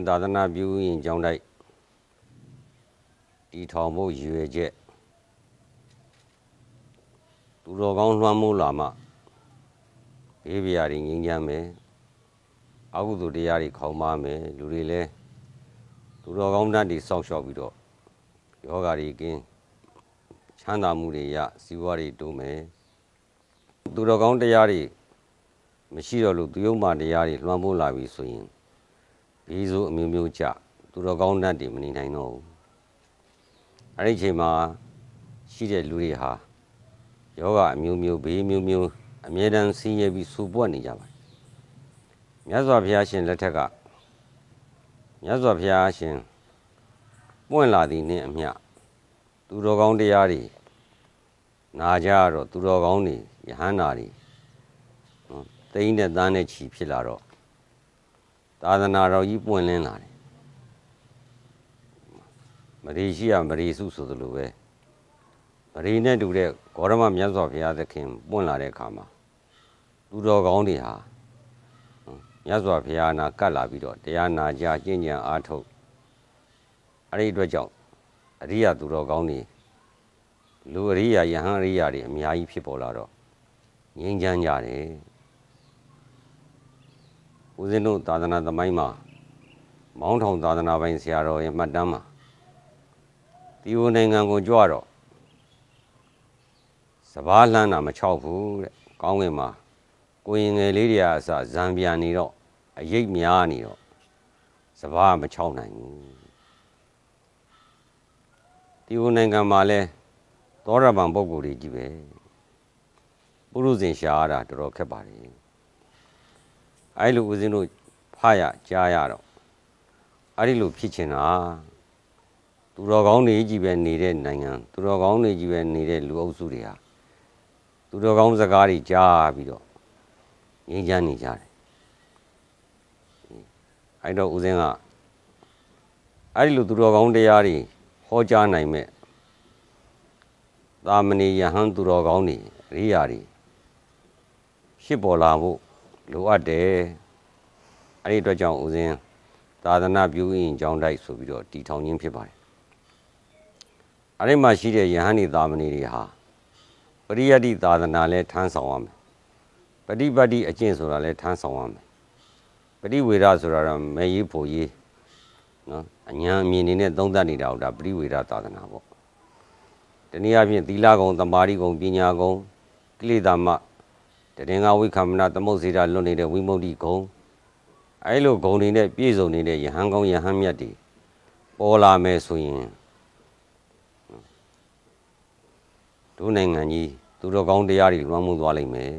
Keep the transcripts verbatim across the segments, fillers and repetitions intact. ရှင်သာသနာပြုရင်ကျောင်းတိုက်တည်ထောင်ဖို့ရည်ရွယ်ချက်သူတော်ကောင်းလွှမ်းမိုးလာမှဘေးပရာတွေငြိမ်းချမ်းမယ်အကုသိုလ်တရားတွေခေါင်းပါမယ်လူတွေလည်းသူတော်ကောင်းတတ်တွေစောင့်ရှောက်ပြီးတော့ယောဂါတွေကင်းချမ်းသာမှုတွေရစီးပွားတွေတိုးမယ်သူတော်ကောင်းတရားတွေမရှိတော့လို့သူယုံမှတရားတွေလွှမ်းမိုးလာပြီဆိုရင်ဘေးဆိုးအမျိုးမျိုးကြသူတော်ကောင်းတတ်တွေမနေနိုင်တော့ဘူးအဲ့ဒီအချိန်မှာရှိတဲ့လူတွေဟာယောဂအမျိုးမျိုးဘေးမျိုးမျိုးအမြဲတမ်းဆင်းရဲပြီးဆူပွက်နေကြပါတယ်မြတ်စွာဘုရားရှင်လက်ထက်ကမြတ်စွာဘုရားရှင်ပွင့်လာသည်နှင့်အမျှသူတော်ကောင်းတရားတွေနာကြတော့သူတော်ကောင်းတွေယဟန္တာတွေတိန်းနဲ့တန်းနဲ့ချီဖြစ်လာတော့သာသနာတော်ကြီးပွင့်လင်းလာတယ်မရေရှိရမရေစုဆိုသလိုပဲမရေနဲ့တူတဲ့ဂေါရမမြတ်စွာဘုရားသခင်ပွင့်လာတဲ့အခါမှာသူတော်ကောင်းတွေဟာမြတ်စွာဘုရားနာကပ်လာပြီးတော့တရားနာကြကျင့်ကြံအားထုတ်အဲ့ဒီအတွက်ကြောင့်အရိယာသူတော်ကောင်းတွေလူအရိယာယဟန်အရိယာတွေအများကြီးဖြစ်ပေါ်လာတော့ငြိမ်းချမ်းကြတယ်ဦးဇင်းတို့သာသနာသမိုင်းမှာမောင်းထောင်သာသနာပိုင်းဆရာတော်ရဲ့မှတ်တမ်းမှာဒီဝနိုင်ငံကိုကြွတော့စဘာလှမ်းတာမချောက်ဘူးတဲ့ကောင်းကင်မှာကိုရင်ငယ်လေးတွေအစဇံပြန်နေတော့အရိပ်များနေတော့စဘာမချောက်နိုင်ဘူးဒီဝနိုင်ငံမှာလဲသောရပန်ပုဂ္ဂိုလ်တွေကြီးပဲပုရုဇဉ်ရှားတာတော်တော်ခက်ပါတယ်အဲ့လိုဦးဇင်းတို့ဖားရကြားရတော့အဲ့ဒီလိုဖြစ်ချင်တာသူတော်ကောင်းတွေကြီးပဲနေတဲ့နိုင်ငံသူတော်ကောင်းတွေကြီးပဲနေတဲ့လူအုပ်စုတွေဟာသူတော်ကောင်းစကားတွေကြားပြီးတော့ငြိမ်းချမ်းနေကြတယ်အဲ့တော့ဦးဇင်းကအဲ့ဒီလိုသူတော်ကောင်းတရားတွေဟောကြားနိုင်မဲ့သာမဏေယဟန်သူတော်ကောင်းတွေအရိယာတွေရှစ်ပေါ်လာဖို့လိုအပ်တယ်အဲ့ဒီအတွက်ကြောင့်ဦးဇင်းသာသနာပြုရင်ကျောင်းတိုက်ဆိုပြီးတော့တည်ထောင်ခြင်းဖြစ်ပါတယ်အဲ့ဒီမှာရှိတဲ့ယဟန်နေသာမဏေတွေဟာပရိယတ္တိသာသနာလဲထမ်းဆောင်ရမယ်ပฏิပတ်တိအကျင့်ဆိုတာလဲထမ်းဆောင်ရမယ်ပฏิဝေဒဆိုတာတော့မရေးဖို့ရေးနော်အညာအမြင်နေနဲ့သုံးသပ်နေတာဟုတ်တာပฏิဝေဒသာသနာပေါ့တနည်းအားဖြင့်သီလဂုဏ်သမာဓိဂုဏ်ပညာဂုဏ်ကိလေသာမှတရင်္ဂဝိက္ခမဏသမုတ်စေတာလွတ်နေတဲ့ဝိမု ക്തി ဂုဏ်အဲလိုဂုဏ်တွေနဲ့ပြည့်စုံနေတဲ့ယဟန်ကောင်းယဟန်မြတ်တွေပေါ်လာမယ်ဆိုရင်သူနိုင်ငံကြီးသူတော်ကောင်းတရားတွေလွှမ်းမိုးသွားလိမ့်မယ်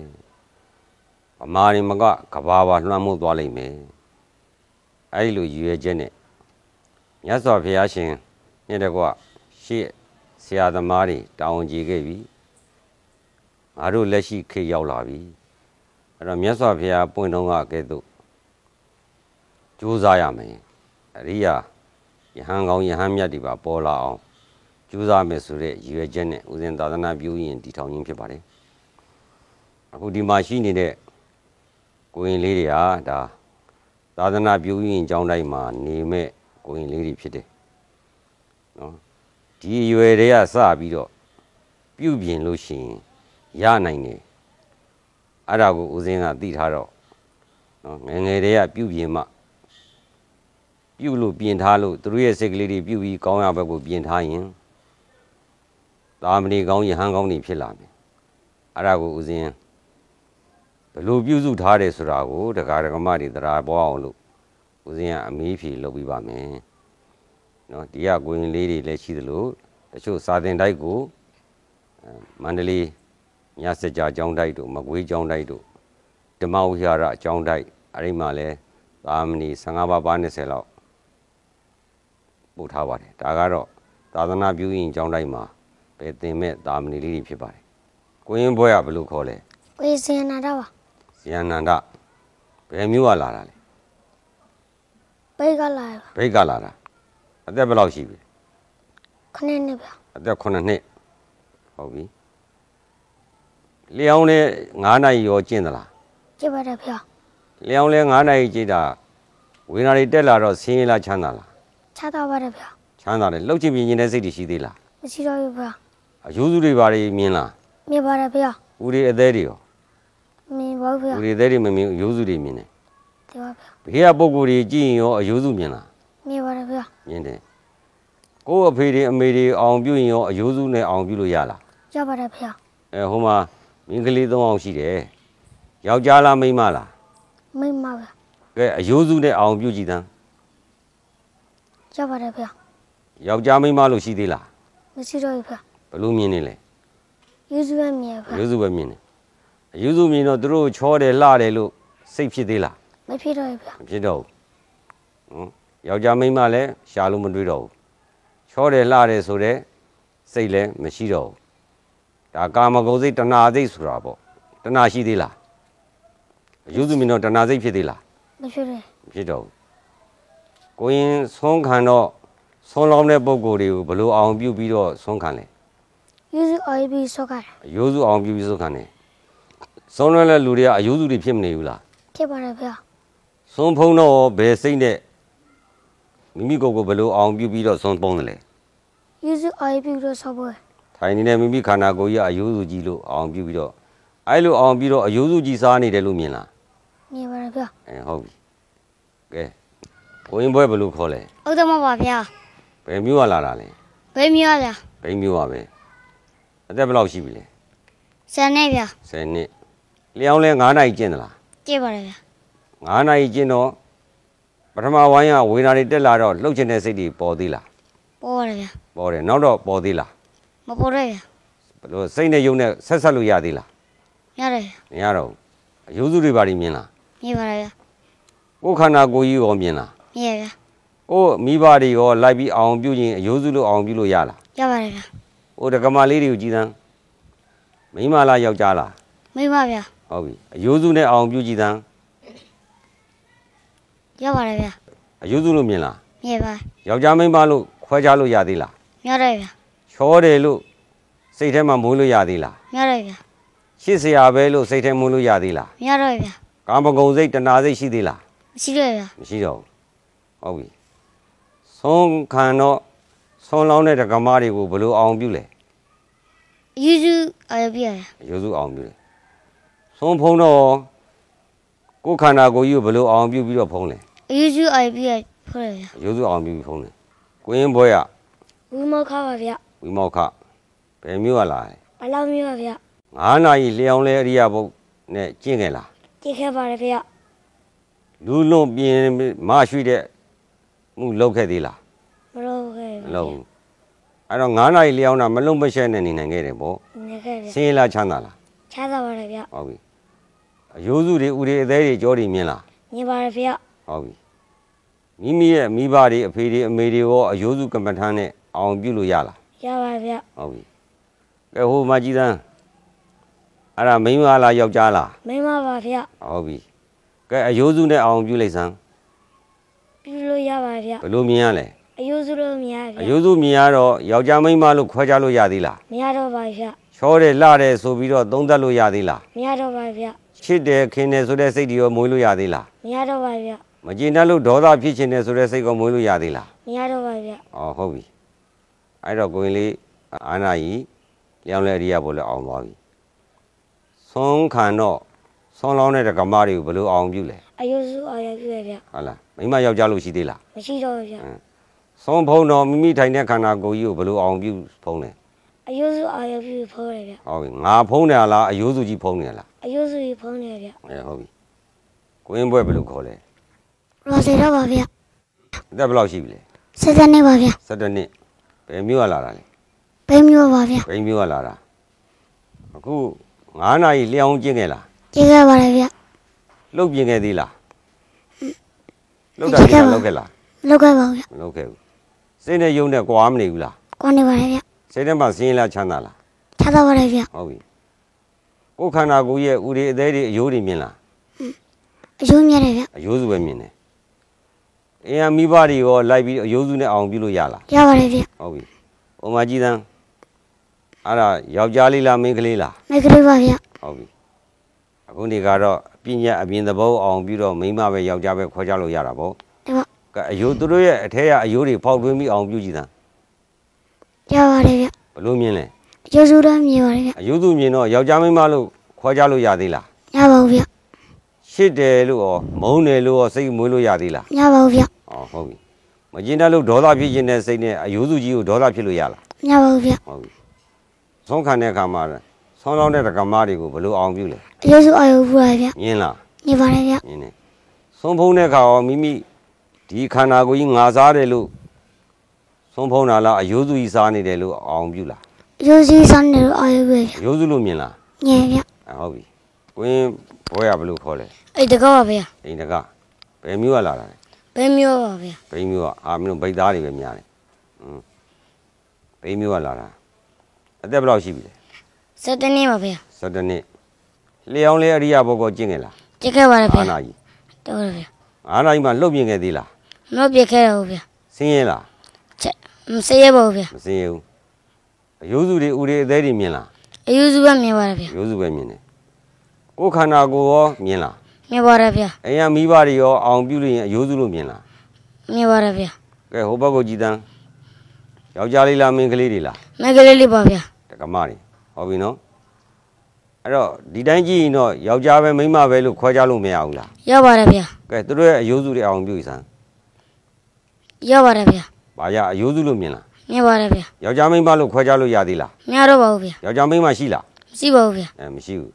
။အမာရင်မကကဘာဘာလွှမ်းမိုးသွားလိမ့်မယ်။အဲဒီလိုရည်ရွယ်ချက်နဲ့မြတ်စွာဘုရားရှင်နဲ့တကွရှေ့ဆရာသမားတွေတာဝန်ကြီးခဲ့ပြီ။ငါတို့လက်ရှိခေတ်ရောက်လာပြီ။အဲတော့မြတ်စွာဘုရားပွင့်တော်ကကဲ့သို့ကြိုးစားရမယ်။အရိယာယဟန်ကောင်းယဟန်မြတ်တွေပါပေါ်လာအောင်ကျူးစားမယ်ဆိုတဲ့ရည်ရွယ်ချက်နဲ့ဦးဇင်းသာသနာပြုရင်တည်ထောင်ခြင်းဖြစ်ပါတယ်။အခုဒီမှာရှိနေတဲ့ကိုရင်လေးတွေဟာဒါသာသနာပြုရင်ကျောင်းတိုင်းမှာနေမဲ့ကိုရင်လေးတွေဖြစ်တယ်။နော်ဒီရည်ရွယ်တွေကစပြီးတော့ပြုပြင်လို့ရှိရင်ရနိုင်တယ်။အဲ့ဒါကိုဦးဇင်းကသိထားတော့နော်ငယ်ငယ်တွေကပြုပြင်မှပြုလို့ပြင်ထားလို့သူတို့ရဲ့စိတ်ကလေးတွေပြုပြီးကောင်းရဘက်ကိုပြင်ထားရင်သာမဏေကောင်းယဟန်ကောင်းတွေဖြစ်လာမယ်အဲ့ဒါကိုဦးဇင်းဘယ်လိုပြုစုထားတယ်ဆိုတာကိုတရားဓမ္မတွေတရားပေါ်အောင်လို့ဦးဇင်းကအမေးဖြေလုပ်ပြီးပါမယ်เนาะဒီကကိုရင်လေးတွေလည်းရှိသလိုတချို့စာသင်တိုက်ကိုမန္တလေးမြတ်စကြာကျောင်းတိုက်တို့မကွေးကျောင်းတိုက်တို့ဓမ္မဝိဟာရကျောင်းတိုက်အဲ့ဒီမှာလည်းသာမဏေဆယ့်ငါးပါးပါနှစ်ဆယ်လောက်ပို့ထားပါတယ်ဒါကတော့သာသနာပြုရင်ကျောင်းတိုက်မှာပဲတင်မဲ့တာမဏေလေးတွေဖြစ်ပါတယ်။ကိုရင်ဘွဲကဘယ်လိုခေါ်လဲ။ကိုရင်ဇေယနန္ဒပါ။ဇေယနန္ဒဘယ်မျိုးကလာတာလဲ။ဘိတ်ကလာပါ။ဘိတ်ကလာတာ။အသက်ဘယ်လောက်ရှိပြီ။ခုနှစ်နှစ်ပါ။အသက်ခုနှစ်နှစ်။ဟုတ်ပြီ။လျောင်းလဲငါးနှစ်ရောကျင့်သလား။ကျင့်ပါတယ်ဗျာ။လျောင်းလဲငါးနှစ်ကျင့်တာဝ为哪里得来着？钱来抢哪了？抢到我这边。抢哪了？老几边人来谁的谁的了？我知道有不？啊，有住的吧的面啦？面包这边。屋里在的哦。面包不要。屋里在的没面有住的面呢？对吧？别啊，包括的金有有住面啦。面包这边。面的。 我陪的没的昂表演哦，有时候呢昂表都压了。要不得票。哎，好嘛，明天你都昂起的，要加啦没嘛啦？没嘛了。哎，有时候呢昂表几单？要不得票。要加没嘛都起的啦。没起着一票。不露面的嘞。有时候面票。有时候面的，有时候面呢，都是炒的、辣的喽，谁批的啦？没批着一票。批着。嗯，要加没嘛嘞，下路没对着。 巧的拉的说的，谁来没洗着？大家嘛搞这这那这说啥不？这那洗的啦，有时候呢这那这洗的啦，没洗着，洗着。个人上看到上老呢不过的，不如昂表比着上看嘞。有时昂表上看。有时昂表上看嘞，上来了路的有时的偏没有啦。偏不了偏。上碰到白色的。 咪咪哥哥不如昂表比较上帮的嘞。有时昂表比较上帮。台里呢咪咪看那个也有时记录昂表比较，哎喽昂表咯有时记啥呢在路面啦。你不能表。哎好比，哎，我应该不如考嘞。我怎么不表？白米瓦啦啦嘞。白米瓦啦。白米瓦呗，再不老西不嘞。三年表。三年，两年俺那一件的啦。对不嘞？俺那一件咯。 把他妈玩意儿为哪里得来着？六千的水里包的啦，包的呀，包的，哪着包的啦？没包的呀。不，谁呢用呢？三三六压的啦，压的呀。压着，有住的吧里面啦？没吧呀。我看那个有方面啦。没呀。我没吧的哦，来比昂标人，有住的昂标路压啦。压吧呀。我这干嘛来的有几张？没嘛啦，要加啦。没嘛呀。好比，有住的昂标几张？ 要不嘞呗？有走路面啦？没吧。要家没马路，快家路压的啦。没得呗。桥的路，谁他妈没路压的啦？没得呗。七十二百路，谁他妈没路压的啦？没得呗。干不工作，这哪子是的啦？是的呗。是的。好比，上看到上老呢，这干嘛的？我不如昂表嘞。有走昂表嘞。有走昂表嘞。上碰到，我看那个有不如昂表比较碰嘞。 有时爱比碰嘞，有时爱比碰嘞。个人不呀？为毛卡不呀？为毛卡？白米瓦来。白老米瓦呀。俺那一两嘞，你也不那进来啦。进来吧，不呀。路弄边马水的，木漏开的啦。没漏开。漏。俺说俺那一两那没弄不些呢，你能给的不？能给的。谁来抢的啦？抢的吧，不呀。好比，有时的屋里在的家里面啦。你吧，不呀。好比。 咪咪也咪巴的，肥的没的哦，有时根本谈的，昂比路压了。压吧呀。哦，该好嘛几单？阿拉没嘛啦，要加啦。没嘛吧呀。哦，该有时呢昂比来上。比路压吧呀。路面嘞。有时路面。有时面咯，要加没嘛路，快加路压的啦。面着吧呀。巧的辣的，手比着东的路压的啦。面着吧呀。吃的看的，说的谁的哦，没路压的啦。面着吧呀。 没见那路多大批钱呢？说的谁个没路压的啦？没压到吧呀？哦，好比，挨着管理俺那伊，两来的也不来昂毛的。上看到，上老呢这干嘛的不来昂表嘞？哎，有时候也表呀。好了，没嘛要加路西的啦。没西着呀。嗯，上跑呢，咪咪天天看那狗有不来昂表跑呢。哎，有时候也表跑来呀。哦，俺跑呢啦，有时候就跑呢啦。有时候就跑呢呀。哎，好比，个人不也不来考嘞。 老谁的宝贝？再不老西不嘞？谁的你宝贝？谁的你？白米瓦拉拉嘞？白米瓦宝贝？白米瓦拉拉。我俺那一两斤个啦。几个宝贝？六斤个的啦。嗯。六斤个，六个啦。六个宝贝。六个。现在用的瓜没有啦？瓜的宝贝。现在把新来抢到啦。抢到宝贝。好比，我看那个月屋里在的有里面啦。嗯，有面的呗。有外面的。 哎呀，米巴的哦，来比有时呢昂比路压了。压吧的。哦喂，我们几人？阿拉要家里啦，没去啦。没去吧呀。哦喂，我你讲着，毕业毕业的不昂比路，没嘛呗，要家呗，快家路压了不？ ကရိုးတို့ရဲ့အထက်ရအရိုးတွေဖောက်ထွင်းပြီးအောင်ပြုကြည့်တာရပါတယ်ဗျဘလို့မြင်လဲအရိုးစုတော့မြင်ပါတယ်ဗျအရိုးစုမြင်တော့ယောက်ျားမိန်းမလို့ခွဲခြားလို့ရသေးလားရပါဘူးဗျရှစ်တယ်လို့ရောမုန်းတယ်လို့ရောစိတ်မွေးလို့ရသေးလားရပါဘူးဗျအော်ဟုတ်ပြီမကျင်တတ်လို့ဒေါသဖြစ်ခြင်းနဲ့စိတ်နဲ့အရိုးစုကြီးကိုဒေါသဖြစ်လို့ရလားရပါဘူးဗျဟုတ်ပြီဆုံးခံတဲ့အခါမှာဆောင်းလောင်းတဲ့ဓမ္မတွေကိုဘလို့အောင်ပြုလဲအရိုးစုအရိုးဖူးပါဗျမြင်လားမြင်ပါတယ်ဗျမြင်တယ်ဆုံးဖုံးတဲ့အခါရောမိမိဒီခန္ဓာကိုယ်ကြီးငါစားတယ်လို့ဆုံးဖုံးတာလားအယိုးစုကြီးစားနေတယ်လို့အောင်ပြုလားအယိုးစုစားနေလို့အာရုံပဲဗျအယိုးစုလို့မြင်လားမြင်ဗျဟုတ်ပြီကိုင်းဘောရဘလို့ခေါ်လဲအိတကပါဗျအိတကဘယ်မျိုးကလာတာလဲဘယ်မျိုးပါဗျဘယ်မျိုးကအာမင်းတို့ဗိတ်သားတွေပဲများတယ်อืมဘယ်မျိုးကလာတာအသက်ဘယ်လောက်ရှိပြီလဲဆယ်တနှစ်ပါဗျဆယ်တနှစ်လျှောင်းလေးအရိယာဘောကိုကျင့်ခဲ့လားကျင့်ခဲ့ပါတယ်ဗျအာနာကြီးတော်ပါဗျအာနာကြီးမှာလှုပ်ပြင်ခဲ့သေးလားမဟုတ်ပြခဲ့ရဘူးဗျဆင်းရဲလားချက်မဆင်းရဲပါဘူးဗျမဆင်းရဲဘူးအယိုးစုတွေဦးတွေအသေးတွေမြင်လားအယိုးစုပဲမြင်ပါတယ်ဗျအယိုးစုပဲမြင်တယ်ကိုယ်ခန္ဓာကိုယ်ရောမြင်လားမြင်ပါတယ်ဗျအရင်မိဘတွေရောအောင်ပြုလို့ရင်အယိုးစုလို့မြင်လားမြင်ပါတယ်ဗျကဲဟိုဘက်ကိုကြည်တန်းယောက်ျားလေးလားမင်းကလေးတွေလားမင်းကလေးလေးပါဗျတက္ကမတွေဟောပြီနော်အဲ့တော့ဒီတိုင်းကြည့်ရင်တော့ယောက်ျားပဲမိန်းမပဲလို့ခွဲခြားလို့မရဘူးလားရပါတယ်ဗျကဲသူတို့ရဲ့အယိုးစုတွေအောင်ပြုစမ်းရပါတယ်ဗျ။ဘာရအယိုးစုလို့မြင်လား။မြင်ပါတယ်ဗျ။ယောက်ျားမိန်းမလို့ခွဲခြားလို့ရသေးလား။မရတော့ပါဘူးဗျ။ယောက်ျားမိန်းမရှိလား။မရှိပါဘူးဗျ။အဲမရှိဘူး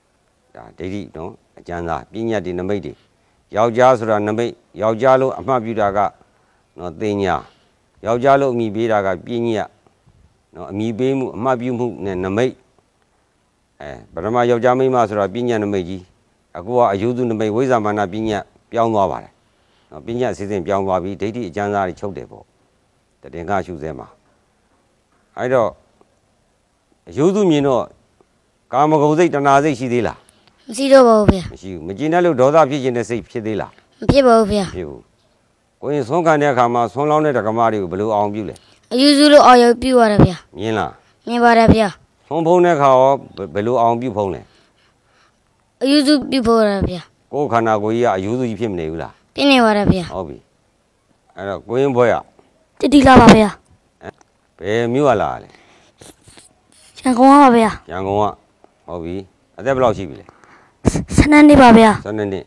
။ဒါဒိဋ္ဌိနော်အကျဉ်းသားပညာတည်နမိတ်တွေယောက်ျားဆိုတာနမိတ်ယောက်ျားလို့အမှတ်ပြုတာကနော်သိညာယောက်ျားလို့အမိပေးတာကပညာနော်အမိပေးမှုအမှတ်ပြုမှုနဲ့နမိတ်အဲပထမယောက်ျားမိန်းမဆိုတာပညာနမိတ်ကြီးအခုကအယိုးစုနမိတ်ဝိဇ္ဇာမာနပညာပြောင်းသွားပါတယ်ပညာအစီအစဉ်ပြောင်းသွားပြီဒိဋ္ဌိအကျဉ်းစားတွေချုပ်တယ်ပေါ့တတင်ကရှုစဲမှာအဲ့တော့အယုစုမြင်တော့ကာမဂုဏ်စိတ်တဏှာစိတ်ရှိသေးလားမရှိတော့ပါဘူးဗျာမရှိဘူးမကျင်တတ်လို့ဒေါသဖြစ်ခြင်းနဲ့စိတ်ဖြစ်သေးလားမဖြစ်ပါဘူးဗျာဖြစ်ဘူးကိုရင်ဆုံးခံတဲ့အခါမှာဆုံးလောင်းတဲ့ဓမ္မတွေကိုဘယ်လိုအောင်ပြုလဲအယုစုလို့အောင်ရပြုရတယ်ဗျာမြင်လားမြင်ပါတယ်ဗျာဆုံးဖုံးတဲ့အခါရောဘယ်လိုအောင်ပြုဖုံးလဲအယုစုပြုဖုံးရတယ်ဗျာကိုယ်ခန္ဓာကိုယ်ကြီးကအယုစုကြီးဖြစ်မနေဘူးလားပြင်းနေပါရဲ့ဗျာဟုတ်ပြီအဲ့တော့ကိုရင်ဘွဲရတတိလာပါဗျာဘယ်မြို့လာလဲရန်ကုန်ပါဗျာရန်ကုန်ကဟုတ်ပြီအသက်ဘယ်လောက်ရှိပြီလဲဆယ်နှစ်ပါဗျာဆယ်နှစ်နှစ်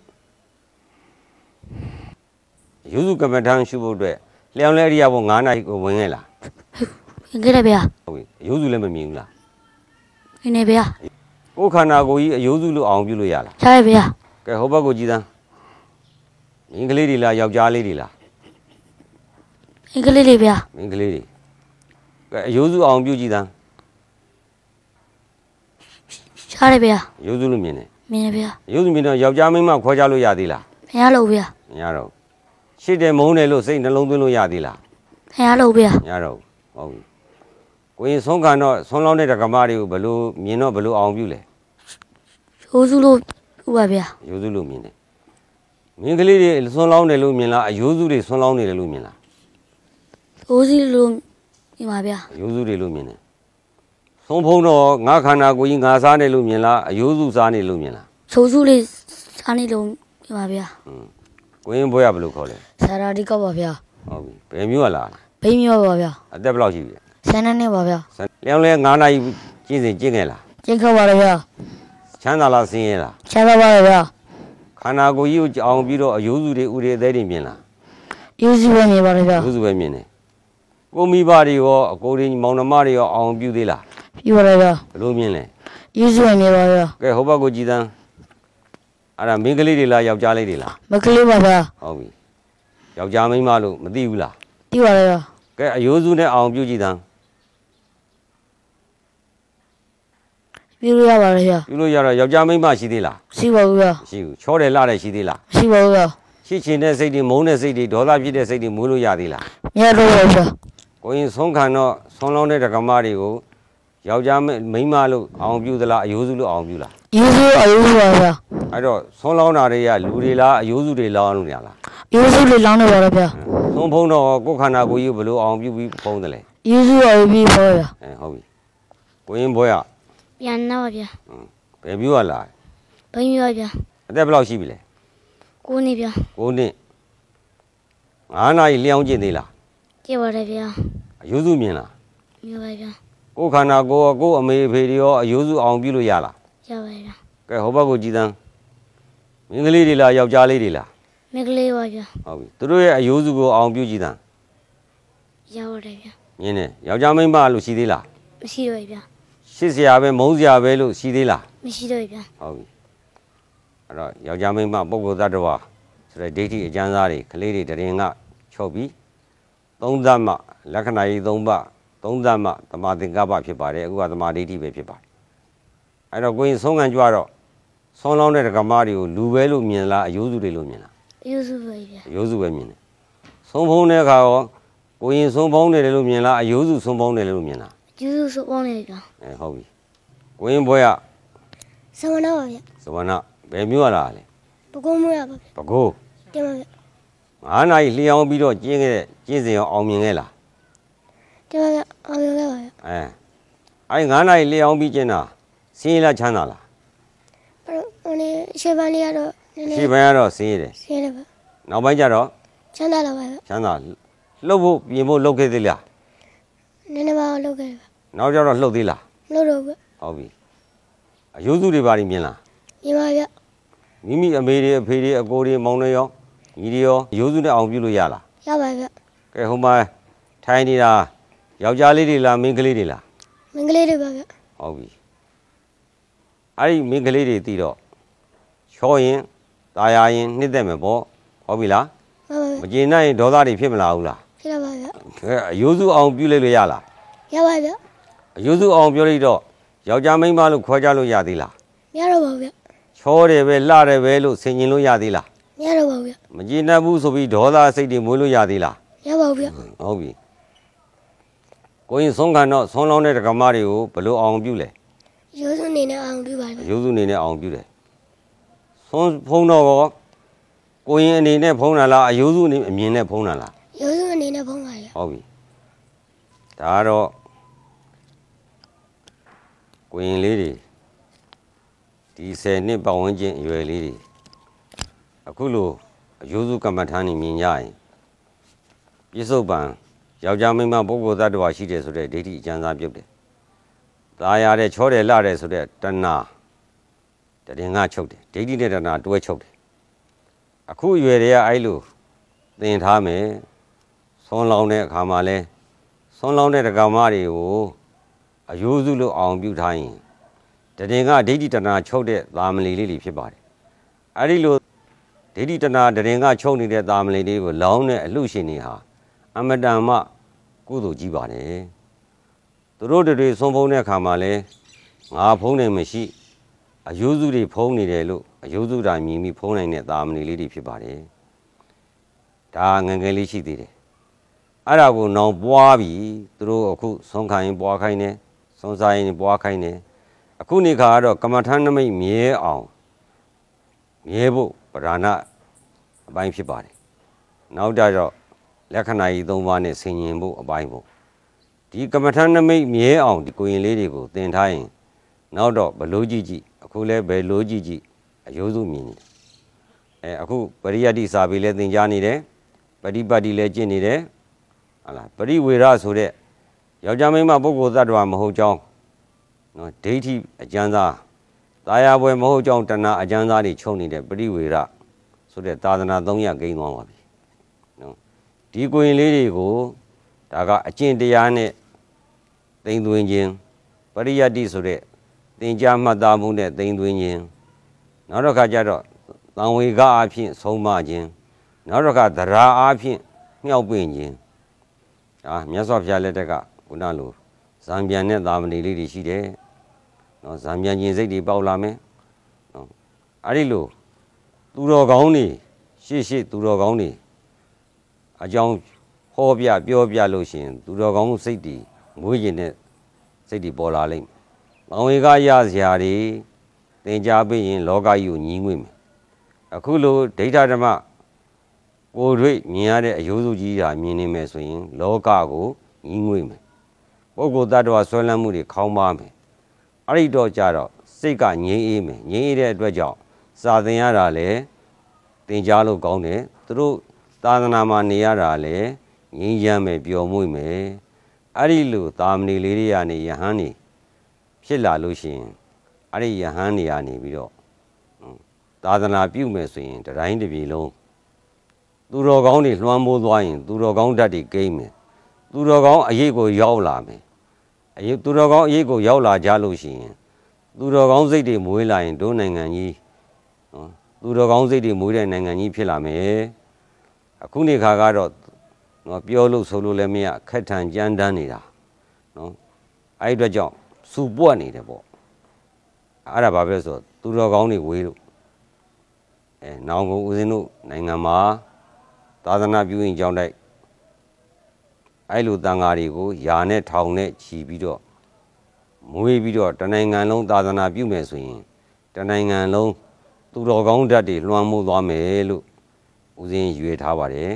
ရုပ်စုကမ္မထံရှုဖို့အတွက်လျှောင်းလဲအရိယာဘုံငါးနာရီကိုဝင်ခဲ့လားဝင်ခဲ့တယ်ဗျာဟုတ်ပြီရုပ်စုလည်းမမြင်ဘူးလားနေနေဗျာကိုယ်ခန္ဓာကိုယ်ကြီးအယိုးစုလို့အောင်ပြုလို့ရလားရပါဗျာကဲဟိုဘက်ကိုကြည်စမ်းမင်းကလေးတွေလားယောက်ျားလေးတွေလားမင်းကလေးတွေဗျာမင်းကလေးတွေကရိုးစုအောင်ပြုကြည့်သားရှားတယ်ဗျာရိုးစုလို့မြင်တယ်မြင်တယ်ဗျာရိုးစုမြင်တော့ယောက်ျားမိန်းမခွဲခြားလို့ရသေးလားမရလို့ဗျာမရတော့ရှစ်တယ်မုန်းတယ်လို့စိတ်နှလုံးသွင်းလို့ရသေးလားမရလို့ဗျာမရတော့ဟုတ်ပြီကိုရင်ဆုံးခံတော့ဆုံးလောင်းတဲ့ဓမ္မတွေကိုဘယ်လိုမြင်တော့ဘယ်လိုအောင်ပြုလဲရိုးစုလို့ပြုပါဗျာရိုးစုလို့မြင်တယ်မင်းကလေးတွေဆွန်းလောင်းတယ်လို့မြင်လားအယိုးစုတွေဆွန်းလောင်းနေတယ်လို့မြင်လားအယိုးစုလို့မြင်ပါဗျာအယိုးစုတွေလို့မြင်တယ်ဆုံးဖုံးတော့ငါခန္ဓာကိုယ်ကြီးငါစားတယ်လို့မြင်လားအယိုးစုစားနေလို့မြင်လားချိုးစုလေးစားနေလို့မြင်ပါဗျာอืมကိုင်းဘွဲရဘယ်လိုခေါ်လဲဆရာဒီကောက်ပါဗျာဟုတ်ပြီဘယ်မျိုးကလားဘယ်မျိုးပါဗျာအသက်ဘယ်လောက်ရှိပြီဆယ်နှစ်ပါဗျာလျောင်းလဲငါးနာရီကျင့်စဉ်ကျင့်ခဲ့လားကျင့်ခဲ့ပါဗျာချမ်းသာလားဆင်းရဲလားချမ်းသာပါဗျာခန္ဓာကိုယ်ကြီးကိုအောင်ပြီးတော့အယိုးစုတွေဥတွေအသေးတွေမြင်လားအယိုးစုပဲမြင်ပါလေဗျာအယိုးစုပဲမြင်တယ်ကိုမိဘတွေရောအကိုတွေမောင်နှမတွေရောအောင်ပြုသေးလားပြုပါလေဗျာဘယ်လိုမြင်လဲအယိုးစုပဲမြင်ပါဗျာကဲဟိုဘက်ကိုကြည်သန်းအဲ့ဒါမင်းကလေးတွေလားယောက်ျားလေးတွေလားမကလေးပါဗျာဟုတ်ပြီယောက်ျားမိန်းမလို့မသိဘူးလားသိပါလေဗျာကဲအယိုးစုနဲ့အောင်ပြုကြည်သန်းပြုလို့ရပါလေဗျာပြုလို့ရတော့ယောက်ျားမိန်းမရှိသေးလားရှိပါဘူးဗျာရှိဘူးချောတယ်လှတယ်ရှိသေးလားရှိပါဘူးဗျာရှိချင်တဲ့စိတ်တွေမုန်းတဲ့စိတ်တွေဒေါသဖြစ်တဲ့စိတ်တွေမွေးလို့ရသေးလားမရတော့ဘူးဗျာကိုရင်ဆုံးခံတော့ဆုံးလောင်းတဲ့ဓမ္မတွေကိုယောက်ျားမိန်းမလို့အောင်ပြုသလားအယိုးစုလို့အောင်ပြုလားအယိုးစုအယိုးစုပါဗျာအဲ့တော့ဆုံးလောင်းတာတွေကလူတွေလားအယိုးစုတွေလောင်းလို့ရလားအယိုးစုတွေလောင်းနေပါတော့ဗျာဆုံးဖုံးတော့ကိုယ်ခန္ဓာကိုယ်ကြီးဘယ်လိုအောင်ပြုပြီးဖုံးတယ်လဲအယိုးစုအယိုးပြီးဖုံးရအဲဟုတ်ပြီကိုရင်ဘွဲရပြန်တော့ဗျာဘယ်မျိုးကလာဘယ်မျိုးဗျာအသက်ဘယ်လောက်ရှိပြီလဲကိုးနှစ်ဗျာကိုးနှစ်俺那一两斤的了。给我这边。有肉面了。有外边。我看那个个没配料，有肉昂比路压了。要外边。该好把个鸡蛋，明个来的了，要家来的了。明个来外边。哦，都是有肉个昂比鸡蛋。要我这边。你呢？要家没把路洗的了。洗外边。洗洗下边，毛洗下边路洗的了。没洗外边。哦。 啊，要讲明白，不过咋着哇？这地铁讲啥的，可累的这人啊，俏皮。东站嘛，那个那一东吧，东站嘛，他妈的干巴皮巴的，我他妈地铁白皮巴。哎，那关于松安抓着，松老那这个嘛的，路外路面啦，有路的路面啦。有路外面。有路外面的。松风那看哦，关于松风那的路面啦，有路松风那的路面啦。有路松风那个。哎，好比，关于不呀？什么那玩意？什么那？ 白米瓦啦嘞，不够没有吧？不够。对嘛？俺那一两米多，今个今是要熬米个啦。对嘛？熬米个。哎，哎，俺那一两米斤呐，谁来抢那啦？不是，我那西班牙罗。西班牙罗谁嘞？谁嘞吧？老板家罗。抢那老板。抢那，老婆有没老给的啦？奶奶把我老给了。老家罗老的啦。老老个。好比，有土的把里面啦。 你妈呀！你咪也没得赔的，过的忙的哟，你的哟，有种的昂比路压了。要白的。该好嘛，菜的啦，要家里的啦，没个里的啦。没个里的白的。好比，哎，没个里的对了，小人、大牙人，你再没包，好比啦。我今那多大的皮不拉乌啦？皮拉白的。有种昂比路压了。要白的。有种昂比路的，要家没马路，快家路压的啦。要了白的。 छोड़ वे लाड़ वे लो सिंजिलो यादी ला यार बाबू मजी ना बूसो भी ढोला से डी मोलो यादी ला यार बाबू होगी कोई सोंगा ना सोंगाओं ने रकमारी हो पलो आंगू ले योजु ने ने आंगू बाबू योजु ने ने आंगू ले सोंग फोना वो कोई ने ने फोना ला योजु ने मिन ने फोना ला योजु ने ने फोना ला होगी तारो कोई लेडी 第三，你把文件阅历的，啊，可如有如干嘛谈的名家人，比手办，要讲明白不过在这话系列出来，这里讲啥标的？大家的瞧的拉的出来，真呐，这里俺瞧的，这里的那多瞧的，啊，可阅历爱路，等他们，上老呢干嘛嘞？上老呢干嘛的哦？啊，有如了昂标他人。 这人家弟弟在那瞧的，咱们里里里皮巴的。俺哩路弟弟在那，这人家瞧你的，咱们里里个老呢，路线呢哈。俺们咱们骨头几巴的，都罗的对双方呢看嘛嘞，俺碰的没事，啊有时的碰你的路，有时咱咪咪碰你呢，咱们里里里皮巴的。他硬硬力气的嘞，俺那个脑瓜皮都罗苦，松开呢，剥开呢，松开呢，剥开呢。 Aku ni kah ada, kemarin nama ini awal, ini bu perana bayi pibari. Nau jadi, lekanai itu mana seni bu bayi bu. Di kemarin nama ini awal di kau ini liri bu, tentang nau do beloji ji, aku le beloji ji, jodoh mini. Eh aku periyadi sabile tinjani le, peribadi lejeni le, alah periwira sura, jauh-jauh memang buku tadwa mahujang. 那地铁讲啥？大家为毛讲在那讲啥的？穷人的不理会了，说的大人那东西给我了。喏，地关里的个，大家今天样的，等多年，不理解地说的，人家没大木的等多年，哪着看见着，单位个阿片收马金，哪着看他家阿片尿不金，啊，面说下来这个不难路，上边呢咱们里里去的。 那咱们现在的包拉面，哦，阿里路，多少公里？谢谢多少公里？啊，将河边、标边路线多少公里的？每年的这里包拉嘞，那我家也是阿里，人家本人老家有年味嘛。啊，可路对他什么？过去明年的有手机啊，明年买水银老家个年味嘛。不过咱这话虽然没得靠妈嘛。 阿里多家了，谁敢愿意没？愿意的多叫，啥子样的嘞？人家都讲的，都သာသနာမှာနေရတာလေငြိမ်းချမ်းပဲပျော်မွေ့မယ်အဲ့ဒီလိုသာမဏေလေးတွေကနေယဟန်နေဖြစ်လာလို့ရှိရင်အဲ့ဒီယဟန်နေရနေပြီးတော့သာသနာပြုမယ်ဆိုရင်တတိုင်းတစ်ပြည်လုံးသူတော်ကောင်းတွေလွှမ်းမိုးသွားရင်သူတော်ကောင်းဓာတ်တွေကိန်းမယ်သူတော်ကောင်းအရေးကိုရောက်လာမယ်အရေးသူတော်ကောင်းအရေးကိုရောက်လာကြလို့ရှိရင်သူတော်ကောင်းစိတ်တွေမွေးလာရင်ဒုနိုင်ငံကြီးနော်သူတော်ကောင်းစိတ်တွေမွေးတဲ့နိုင်ငံကြီးဖြစ်လာမယ်အခုနေခါကတော့နော်ပြောလို့ဆိုလို့လည်းမရခက်ထန်ကြမ်းတမ်းနေတာနော်အဲ့အတွက်ကြောင့်စူပွက်နေတယ်ပေါ့အဲ့ဒါဘာပဲဆိုသူတော်ကောင်းတွေဝေးလို့အဲနောင်ကုန်ဦးဇင်းတို့နိုင်ငံမှာသာသနာပြုရင်ကြောင်းတိုက်အဲ့လိုတန်ဃာတွေကိုယာနဲ့ထောင်နဲ့ချီပြီးတော့မွေးပြီးတော့တနိုင်ငံလုံးသာသနာပြုမယ်ဆိုရင်တနိုင်ငံလုံးသူတော်ကောင်းဓာတ်တွေလွှမ်းမိုးသွားမယ်လို့ဦးဇင်းရွေထားပါတယ်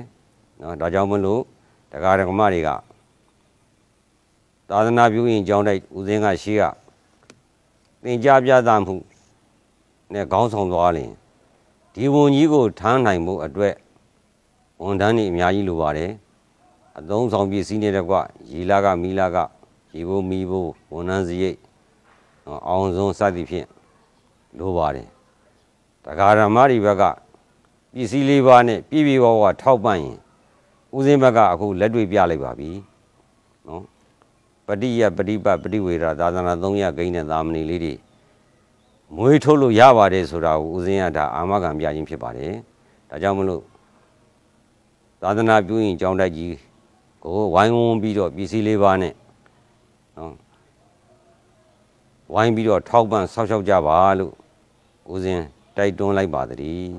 နော်ဒါကြောင့်မလို့တရားဓမ္မတွေကသာသနာပြုရင်ကြောင်းတိုက်ဦးဇင်းကရှိကသင်ကြားပြသမှုနဲ့ခေါင်းဆောင်သွားရင်ဒီဝန်ကြီးကိုထမ်းနိုင်မှုအတွက်ဝန်ထမ်းတွေအများကြီးလိုပါတယ်အသုံးဆောင်ပစ္စည်းတွေတကွရေလာကမီလာကရေဘိုးမီဘိုးဝန်ထမ်းစရိတ်အောင်စုံစသည်ဖြင့်လိုပါတယ်တရားဓမ္မတွေဘက်ကပစ္စည်းလေးပါးနဲ့ပြည့်ပြည့်ဝဝထောက်ပံ့ရင်ဦးဇင်းဘက်ကအခုလက်တွေ့ပြလိုက်ပါပြီနော်ပဋိယပฏิပတ်ပฏิဝေဒသာသနာသုံးရဂိမ်းတဲ့သာမဏေလေးတွေမွေးထုတ်လို့ရပါတယ်ဆိုတာကိုဦးဇင်းကဒါအာမခံပြခြင်းဖြစ်ပါတယ်ဒါကြောင့်မလို့သာသနာပြုရင်ကြောင်းတိုက်ကြီးကိုဝိုင်းဝန်းပြီးတော့ပစ္စည်းလေးပါးနဲ့နော်ဝိုင်းပြီးတော့ထောက်ပံ့ဆောက်ရှောက်ကြပါလို့ဦးဇင်းတိုက်တွန်းလိုက်ပါသည်